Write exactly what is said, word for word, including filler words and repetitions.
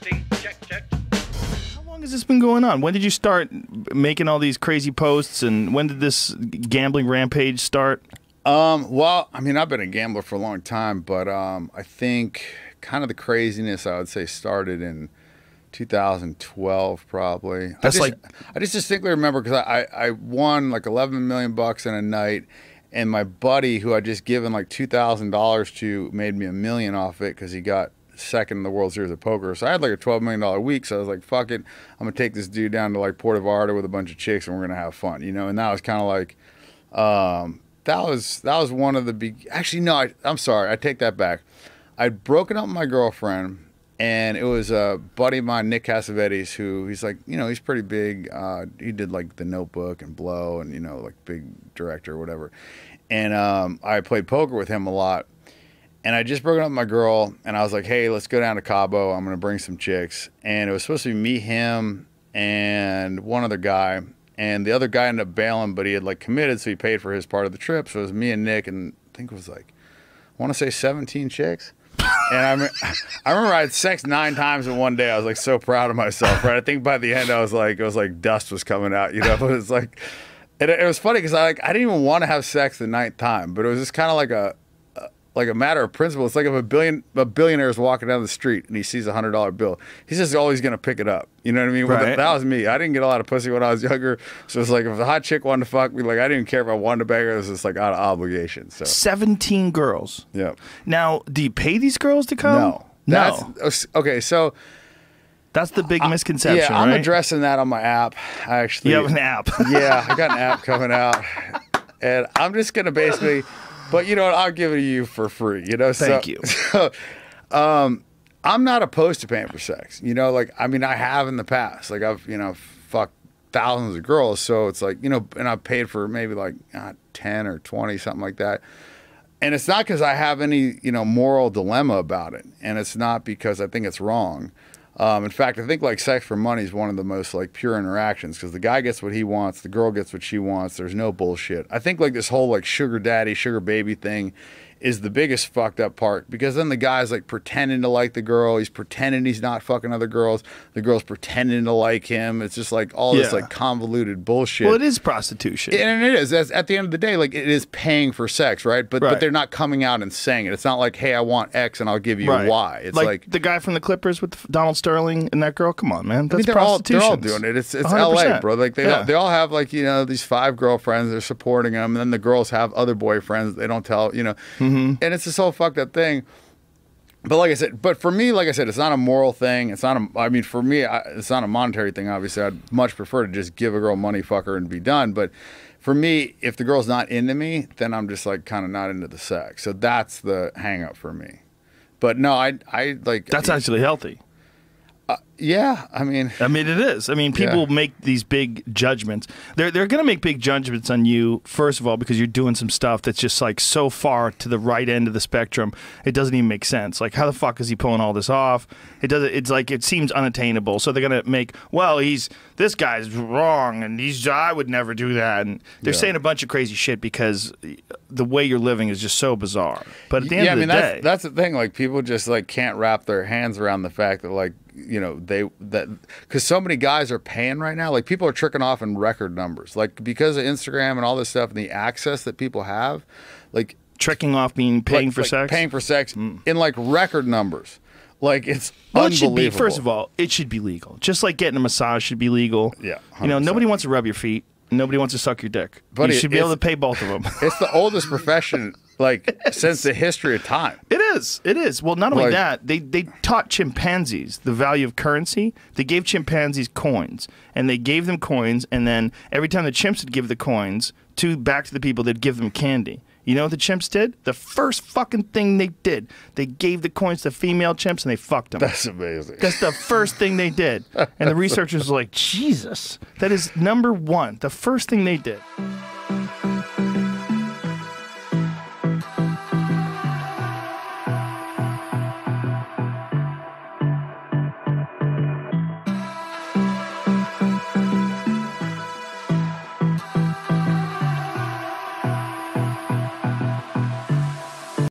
Testing. Check, check. How long has this been going on? When did you start making all these crazy posts, and when did this gambling rampage start? Um, well, I mean, I've been a gambler for a long time, but um, I think kind of the craziness, I would say, started in two thousand twelve, probably. That's I just, like I just distinctly remember because I, I I won like eleven million bucks in a night, and my buddy who I just given like two thousand dollars to made me a million off it because he got second in the World Series of Poker. So I had like a twelve million dollar week. So I was like, fuck it, I'm gonna take this dude down to like Puerto Vallarta with a bunch of chicks, and we're gonna have fun, you know. And that was kind of like. Um, That was that was one of the big. Actually, no, I, I'm sorry. I take that back. I'd broken up with my girlfriend, and it was a buddy of mine, Nick Cassavetes, who he's like, you know, he's pretty big. Uh, he did like The Notebook and Blow, and you know, like big director or whatever. And um, I played poker with him a lot. And I just broken up with my girl, and I was like, hey, let's go down to Cabo. I'm gonna bring some chicks. And it was supposed to be me, him, and one other guy. And the other guy ended up bailing, but he had like committed, so he paid for his part of the trip. So it was me and Nick, and I think it was like, I want to say seventeen chicks. And I, mean, I remember I had sex nine times in one day. I was like so proud of myself, right? I think by the end I was like, it was like dust was coming out, you know. But it's like, it, it was funny because I like I didn't even want to have sex the ninth time, but it was just kind of like a, a like a matter of principle. It's like if a billion a billionaire is walking down the street and he sees a hundred dollar bill, he's just always gonna pick it up. You know what I mean? Right. That, that was me. I didn't get a lot of pussy when I was younger. So it's like if a hot chick wanted to fuck me, like I didn't care if I wanted to bang her. It was just like out of obligation. So seventeen girls. Yeah. Now, do you pay these girls to come? No. No. That's, okay, so that's the big misconception. I, yeah, I'm right? addressing that on my app. I actually. You have an app. Yeah, I got an app coming out, and I'm just gonna basically, but you know what? I'll give it to you for free. You know. Thank so, you. So, um. I'm not opposed to paying for sex, you know, like, I mean, I have in the past, like I've, you know, fucked thousands of girls. So it's like, you know, and I've paid for maybe like uh, ten or twenty, something like that. And it's not because I have any, you know, moral dilemma about it. And it's not because I think it's wrong. Um, in fact, I think like sex for money is one of the most like pure interactions because the guy gets what he wants. The girl gets what she wants. There's no bullshit. I think like this whole like sugar daddy, sugar baby thing is the biggest fucked up part, because then the guy's like pretending to like the girl. He's pretending he's not fucking other girls. The girl's pretending to like him. It's just like all yeah. this like convoluted bullshit. Well, it is prostitution. And it is. That's, at the end of the day, like it is paying for sex, right? But, right. but they're not coming out and saying it. It's not like, hey, I want X and I'll give you right. Y. It's like, like the guy from the Clippers with Donald Sterling and that girl. Come on, man. That's I mean, they're prostitution. All, they're all doing it. It's, it's L A, bro. Like they, yeah. all, they all have like, you know, these five girlfriends. They're supporting them. And then the girls have other boyfriends. They don't tell, you know. Mm-hmm. And it's this whole fucked up thing. But like I said, but for me, like I said, it's not a moral thing. It's not a, I mean, for me, I, it's not a monetary thing, obviously. I'd much prefer to just give a girl money, fuck her, and be done. But for me, if the girl's not into me, then I'm just like kind of not into the sex. So that's the hang up for me. But no, I, I like. That's I, actually healthy. Uh, yeah, I mean. I mean, it is. I mean, people yeah. make these big judgments. They're, they're going to make big judgments on you, first of all, because you're doing some stuff that's just like so far to the right end of the spectrum, it doesn't even make sense. Like, how the fuck is he pulling all this off? It doesn't, it's like, it seems unattainable. So they're going to make, well, he's, this guy's wrong, and he's, I would never do that. And they're yeah. saying a bunch of crazy shit because the way you're living is just so bizarre. But at the end yeah, of I mean, the that's, day. That's the thing. Like, people just like can't wrap their hands around the fact that like, you know, they that because so many guys are paying right now, like people are tricking off in record numbers, like because of Instagram and all this stuff and the access that people have, like tricking off being paying like, for like sex, paying for sex mm. in like record numbers. Like it's well, unbelievable. It should be, first of all, it should be legal, just like getting a massage should be legal. Yeah, one hundred percent. You know, nobody wants to rub your feet. Nobody wants to suck your dick. But you should be able to pay both of them. It's the oldest profession, like, since the history of time. It is. It is. Well, not only like, that, they, they taught chimpanzees the value of currency. They gave chimpanzees coins, and they gave them coins, and then every time the chimps would give the coins to back to the people, they'd give them candy. You know what the chimps did? The first fucking thing they did, they gave the coins to female chimps and they fucked them. That's amazing. That's the first thing they did. And the researchers were like, Jesus, that is number one, the first thing they did.